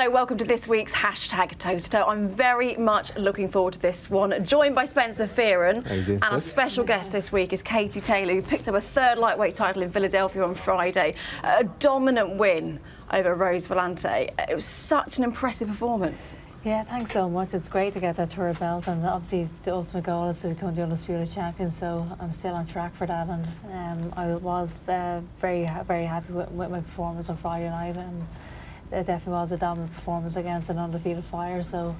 Hello, welcome to this week's hashtag toe-to-toe. I'm very much looking forward to this one. Joined by Spencer Fearon, and our special guest this week is Katie Taylor, who picked up a third lightweight title in Philadelphia on Friday. A dominant win over Rose Volante. It was such an impressive performance. Yeah, thanks so much. It's great to get that to her belt, and obviously the ultimate goal is to become the undisputed champion, so I'm still on track for that. And I was very, very happy with my performance on Friday night, and it definitely was a dominant performance against an undefeated fighter, so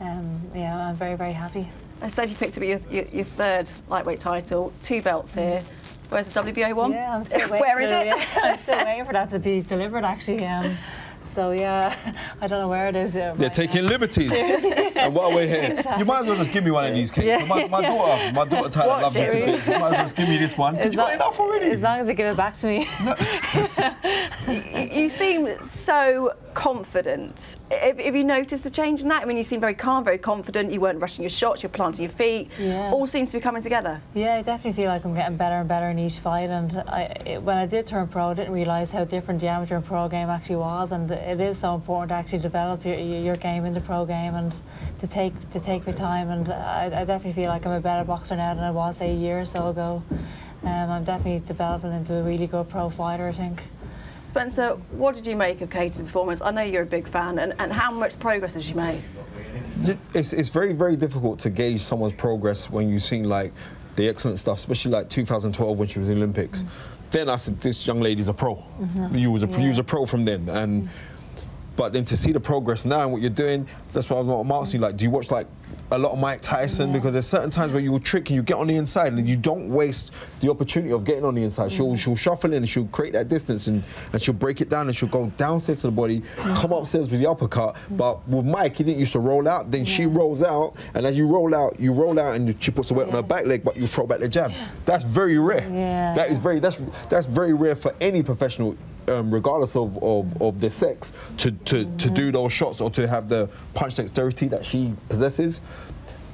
yeah, I'm very, very happy. I said you picked up your third lightweight title, two belts here. Where's the WBO one? Yeah, I'm still waiting. Where is it? Yeah, I'm still waiting for that to be delivered, actually. So, yeah, I don't know where it is. They're taking liberties. And while we're here, exactly. You might as well just give me one of these, Kate. Yeah. My daughter Tyler loves it a bit. You might as well just give me this one. Did you got enough already? As long as they give it back to me. No. You seem so confident. Have you noticed the change in that? I mean, you seem very calm, very confident. You weren't rushing your shots, you're planting your feet. Yeah. All seems to be coming together. Yeah, I definitely feel like I'm getting better and better in each fight. And when I did turn pro, I didn't realise how different the amateur and pro game actually was. And it is so important to actually develop your game in the pro game and to take my time. And I definitely feel like I'm a better boxer now than I was, say, a year or so ago. I'm definitely developing into a really good pro fighter, I think. Spencer, what did you make of Katie's performance? I know you're a big fan, and how much progress has she made? It's very, very difficult to gauge someone's progress when you've seen, like, the excellent stuff, especially like 2012 when she was in the Olympics. Then I said, this young lady's a pro. You was a pro from then. And but then to see the progress now and what you're doing, that's why I'm asking you, like, do you watch like a lot of Mike Tyson? Because there's certain times where you will trick and you get on the inside and you don't waste the opportunity of getting on the inside. She'll shuffle in and she'll create that distance, and she'll break it down and she'll go downstairs to the body, come upstairs with the uppercut. But with Mike, he didn't used to roll out, then she rolls out, and as you roll out and she puts the weight on her back leg, but you throw back the jab. That's very rare. That is very rare for any professional. Regardless of their sex, to do those shots or to have the punch dexterity that she possesses.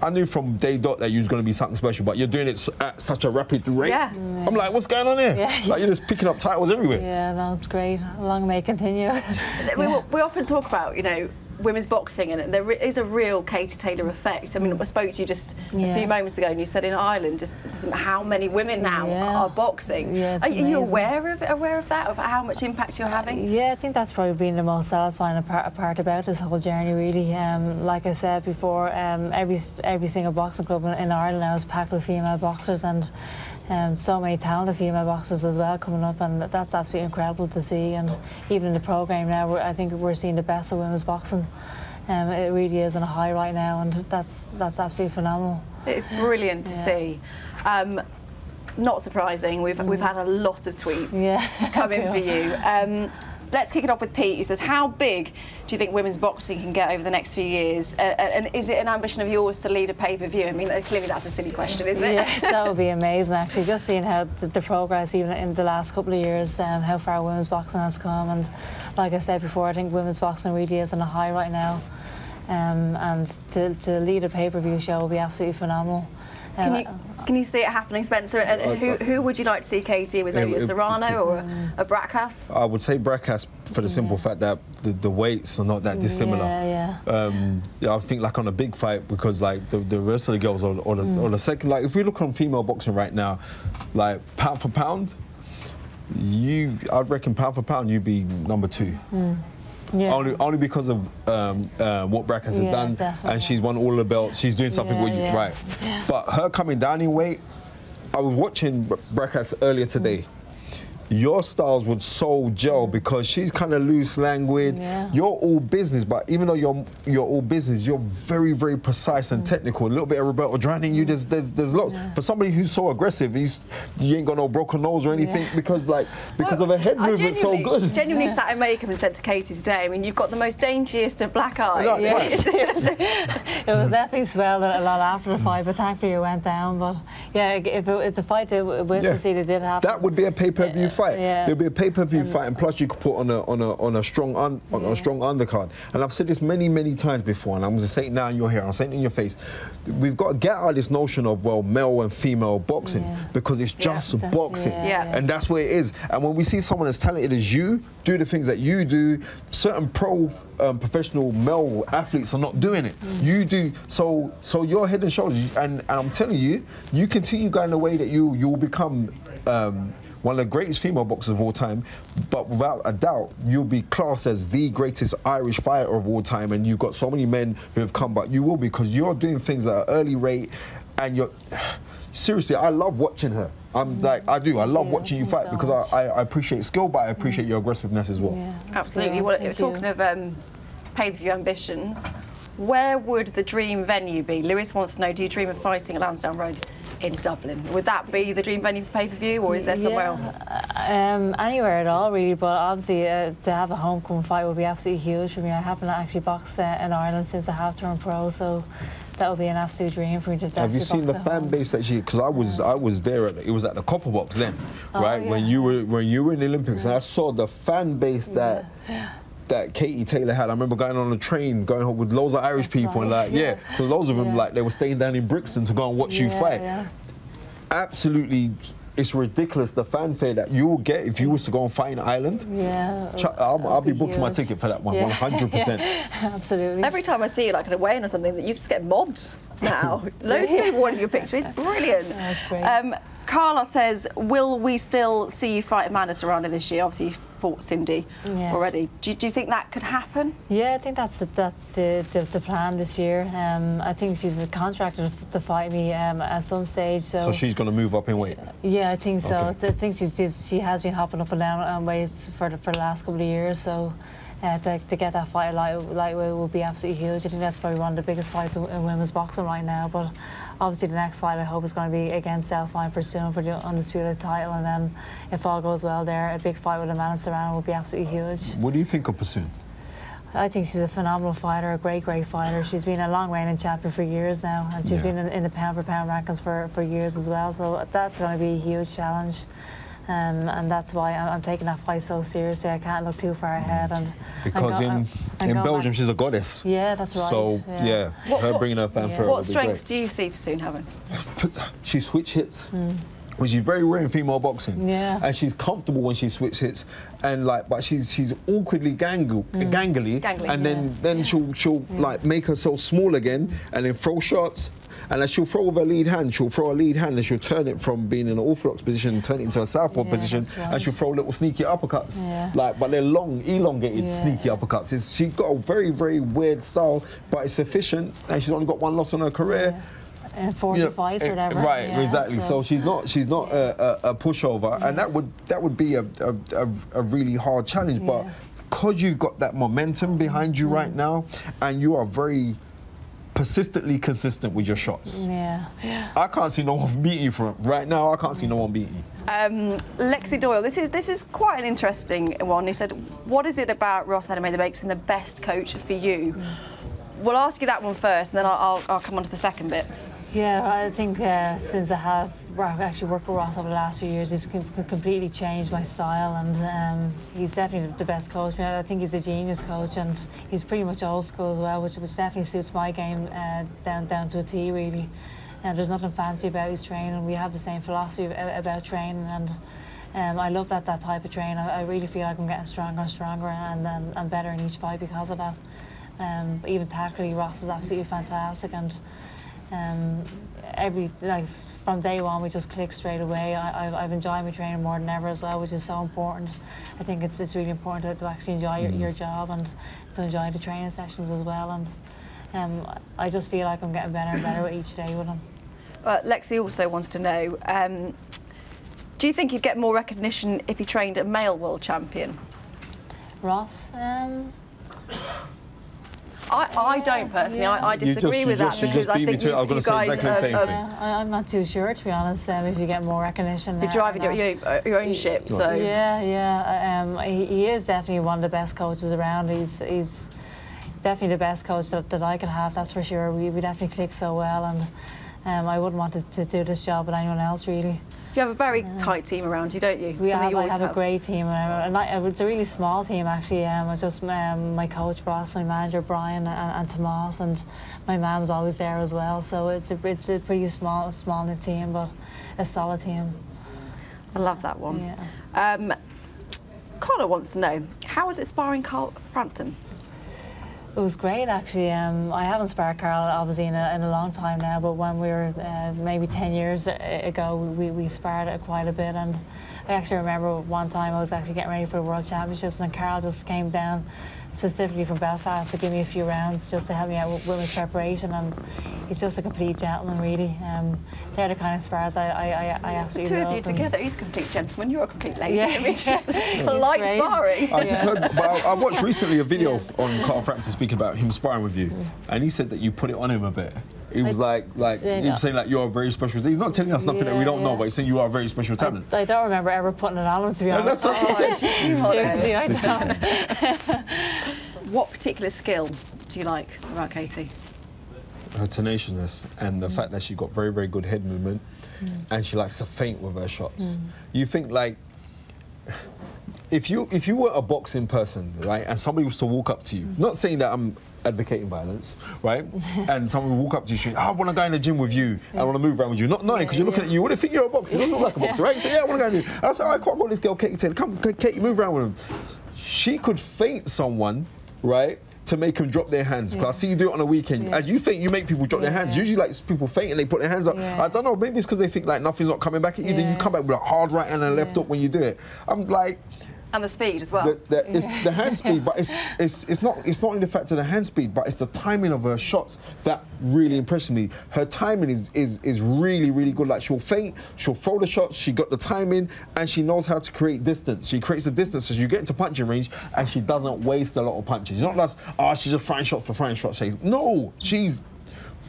I knew from day dot that you was going to be something special, but you're doing it at such a rapid rate. I'm like, what's going on here? Like, you're just picking up titles everywhere. Yeah, that's great. Long may continue. We often talk about, you know, women's boxing, and there is a real Katie Taylor effect. I mean, I spoke to you just a few moments ago, and you said in Ireland just how many women now are boxing. Are you aware of that, of how much impact you're having? Yeah, I think that's probably been the most satisfying part about this whole journey, really. Like I said before, every single boxing club in Ireland now is packed with female boxers, and so many talented female boxers as well coming up, and that's absolutely incredible to see. And even in the program now, I think we're seeing the best of women's boxing. It really is on a high right now, and that's absolutely phenomenal. It's brilliant to see. Not surprising, we've had a lot of tweets coming for you. Let's kick it off with Pete. He says, how big do you think women's boxing can get over the next few years? And is it an ambition of yours to lead a pay-per-view? I mean, clearly that's a silly question, isn't it? Yeah, that would be amazing, actually, just seeing how the progress, even in the last couple of years, how far women's boxing has come. And like I said before, I think women's boxing really is on a high right now. And to lead a pay-per-view show will be absolutely phenomenal. Can you see it happening, Spencer? And who would you like to see Katie with? Maybe a Serrano or a Brækhus? I would say Brækhus for the simple fact that the weights are not that dissimilar. I think like on a big fight, because like the rest of the girls or the second, like if we look on female boxing right now, like pound for pound, I'd reckon pound for pound you'd be number two. Only because of what Brækhus has done, definitely. And she's won all the belts. She's doing something right. But her coming down in weight, I was watching Brækhus earlier today. Your styles would so gel because she's kind of loose languid. You're all business, but even though you're all business, you're very, very precise and technical. A little bit of Roberto Duran in you. There's lots for somebody who's so aggressive. You ain't got no broken nose or anything because of her head movement so good. I genuinely sat in makeup and said to Katie today, I mean, you've got the most daintiest of black eyes. It was definitely swelled a lot after the fight, but thankfully it went down. But yeah, if the fight did happen, that would be a pay-per-view fight. fight. Yeah. There'll be a pay-per-view fight, and plus you could put on a strong on a strong undercard. And I've said this many times before, and I'm going to say it now in your hair, I'm saying it in your face. We've got to get out of this notion of, well, male and female boxing, because it's just boxing. And that's what it is. And when we see someone as talented as you do the things that you do, certain professional male athletes are not doing it. You do, so you're head and shoulders, and I'm telling you, you continue going the way that you'll become one of the greatest female boxers of all time, but without a doubt, you'll be classed as the greatest Irish fighter of all time, and you've got so many men who have come, but you will, because you're doing things at an early rate, and you're... Seriously, I love watching her. I'm like, I do. I love watching you fight, because I appreciate skill, but I appreciate your aggressiveness as well. Yeah, absolutely. Well, we're talking of pay-per-view ambitions. Where would the dream venue be? Lewis wants to know, do you dream of fighting at Lansdowne Road in Dublin? Would that be the dream venue for pay-per-view, or is there somewhere else? Anywhere at all, really, but obviously to have a homecoming fight would be absolutely huge for me. I haven't actually boxed in Ireland since I have turned pro, so that would be an absolute dream for me to. Have you seen the fan base that she? Because I was there. It was at the Copper Box then, right? When you were in the Olympics, and I saw the fan base that. That Katie Taylor had. I remember going on a train, going home with loads of Irish people, and like, because loads of them, like, they were staying down in Brixton to go and watch you fight. Absolutely, it's ridiculous, the fanfare that you will get if you was to go and fight in Ireland. I'll be booking my ticket for that one, 100%. Absolutely. Every time I see you, like, an away or something, that you just get mobbed now. Loads of people wanting your picture. It's brilliant. That's great. Carla says, will we still see you fight Amanda Serrano this year? Obviously, you fought Cindy already. Do you think that could happen? Yeah, I think that's the plan this year. I think she's contracted to fight me at some stage. So she's going to move up in weight? Yeah, I think so. Okay. I think she has been hopping up and down on weights for the last couple of years. So to get that fight lightweight will be absolutely huge. I think that's probably one of the biggest fights in women's boxing right now. But obviously, the next fight I hope is going to be against Delfine Persoon for the undisputed title, and then if all goes well there, a big fight with Amanda Serrano would be absolutely huge. What do you think of Persoon? I think she's a phenomenal fighter, a great fighter. She's been a long-reigning champion for years now, and she's been in the pound-for-pound rankings for years as well. So that's going to be a huge challenge. And that's why I'm taking that fight so seriously. I can't look too far ahead. And because in Belgium, she's a goddess. Yeah, that's right. So, her bringing her fanfare. What strengths do you see Persoon having? She switch hits, which is very rare in female boxing. Yeah. And she's comfortable when she switch hits, and like, but she's awkwardly gangly, and then she'll like make herself small again, and then throw shots. And then she'll throw with her lead hand, and she'll turn it from being in an orthodox position and turn it into a southpaw position, and she'll throw little sneaky uppercuts. Like, but they're long, elongated sneaky uppercuts. She's got a very weird style, but it's efficient, and she's only got one loss on her career. And 40 fights or whatever. Right, exactly. So she's not a pushover, and that would be a really hard challenge. But because you've got that momentum behind you right now, and you are very persistently consistent with your shots. I can't see no one beating you from right now. I can't see no one beating you. Lexi Doyle, this is quite an interesting one. He said, "What is it about Ross Enamait that makes him the best coach for you?" We'll ask you that one first, and then I'll come on to the second bit. Yeah, I think since I've actually worked with Ross over the last few years, he's completely changed my style, and he's definitely the best coach. I think he's a genius coach, and he's pretty much old school as well, which definitely suits my game down to a T, really. And there's nothing fancy about his training. We have the same philosophy about training, and I love that type of training. I really feel like I'm getting stronger and stronger, and better in each fight because of that. But even tactically, Ross is absolutely fantastic, and from day one we just click straight away. I've enjoyed my training more than ever as well, which is so important. I think it's really important to actually enjoy your job, and to enjoy the training sessions as well. And I just feel like I'm getting better and better each day with him. Lexi also wants to know, do you think he'd get more recognition if he trained a male world champion? Ross? I don't personally. I disagree with that, because I think I'm not too sure, to be honest. If you get more recognition, you're driving your own ship. So he is definitely one of the best coaches around. He's definitely the best coach that I could have. That's for sure. We definitely click so well, and I wouldn't want to do this job with anyone else, really. You have a very tight team around you, don't you? I have a great team. It's a really small team, actually. My coach, Ross, my manager, Brian, and Tomas, and my mum's always there as well. So it's a pretty small knit team, but a solid team. I love that one. Yeah. Conor wants to know, how was it sparring Carl Frampton? It was great, actually. I haven't sparred Carl, obviously, in a long time now, but when we were maybe 10 years ago, we sparred it quite a bit. And I actually remember one time I was actually getting ready for the World Championships, and Carl just came down specifically from Belfast to give me a few rounds just to help me out with my preparation. And he's just a complete gentleman, really. They're the kind of spars I absolutely love. The two of you together, he's a complete gentleman, you're a complete lady. Yeah. I mean, just like great. Sparring. I just heard, well, I watched recently a video on Carl Frampton speaking about him sparring with you, and he said that you put it on him a bit. He was he was saying, like, you're a very special. He's not telling us nothing that we don't know, but he's saying you are a very special talent. I don't remember ever putting it on him, to be honest. No, that's What particular skill do you like about Katie? Her tenaciousness and the fact that she got very, very good head movement, and she likes to feint with her shots. You think, like, if you were a boxing person, right, and somebody was to walk up to you, not saying that I'm advocating violence, right? And someone will walk up to you, I want to go in the gym with you, I want to move around with you, not knowing, because you're looking at you, what do you think you're a boxer? You don't look like a boxer, right? So I want to go in there. I said, all right, I've got this girl, Katie Taylor, come, Katie, move around with him. She could feint someone, right, to make them drop their hands, because I see you do it on a weekend. As you think, you make people drop their hands. Usually, like, people faint and they put their hands up. I don't know, maybe it's because they think, like, nothing's not coming back at you, then you come back with a hard right and a left hook when you do it. I'm like... And the speed as well. It's the hand speed, but it's not only the fact of the hand speed, but it's the timing of her shots that really impressed me. Her timing is really, really good. Like, she'll feint, she'll throw the shots, she got the timing, and she knows how to create distance. She creates the distance, so you get into punching range, and she doesn't waste a lot of punches. It's not like, oh, she's a frying shot for frying shot sake. No, she's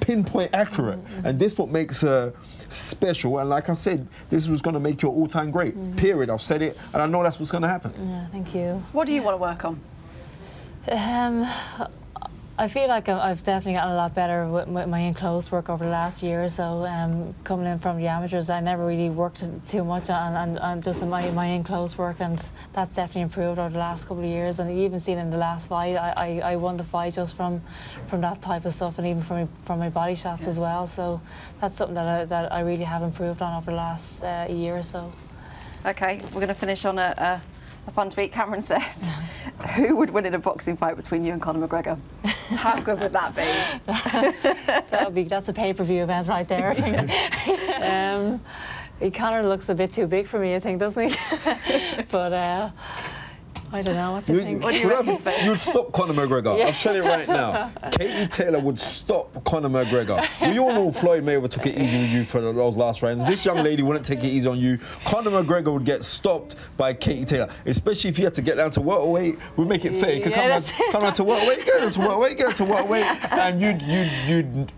pinpoint accurate, and this what makes her special. And like I said, this was going to make you all-time great. Period. I've said it, and I know that's what's going to happen. Yeah, thank you. What do you want to work on? I feel like I've definitely gotten a lot better with my in-close work over the last year or so. Coming in from the amateurs, I never really worked too much on just my in-close work, and that's definitely improved over the last couple of years. And even seen in the last fight, I won the fight just from that type of stuff, and even from my body shots as well. So that's something that I really have improved on over the last year or so. Okay, we're going to finish on a fun tweet. Cameron says, who would win in a boxing fight between you and Conor McGregor? How good would that be? That's a pay-per-view event right there, I think. Conor looks a bit too big for me, I think, doesn't he? But I don't know what you think. What do you reckon? You'd stop Conor McGregor. I've said it right now. Katie Taylor would stop Conor McGregor. We all know Floyd Mayweather took it easy with you for those last rounds. This young lady wouldn't take it easy on you. Conor McGregor would get stopped by Katie Taylor, especially if you had to get down to welterweight. We'd make it fair. You could come down to welterweight, go down to welterweight, go to welterweight, and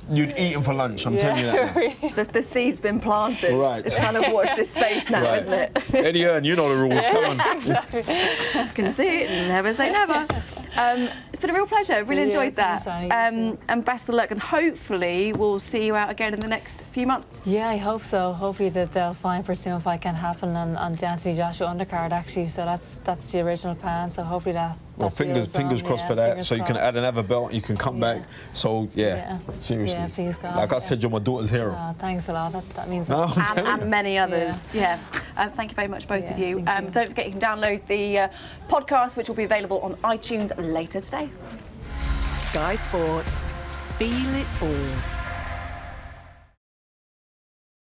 you'd eat him for lunch. I'm telling you that. Now. The seed's been planted. Right. It's trying to watch this space now, isn't it? Eddie Earn, you know the rules. Come on. Exactly. See it and never say never. It's been a real pleasure. Really enjoyed that. And best of luck. And hopefully we'll see you out again in the next few months. Yeah, I hope so. Hopefully the Delfine Persoon fight can happen on the Anthony Joshua undercard, actually. So that's the original plan. So hopefully that. Well, fingers crossed for that. So you can add another belt. You can come back. So seriously. Yeah, please God. Like I said, you're my daughter's hero. Oh, thanks a lot. That means a lot. And many others. Yeah. Thank you very much, both of you. Don't forget, you can download the podcast, which will be available on iTunes later today. Sky Sports. Feel it all.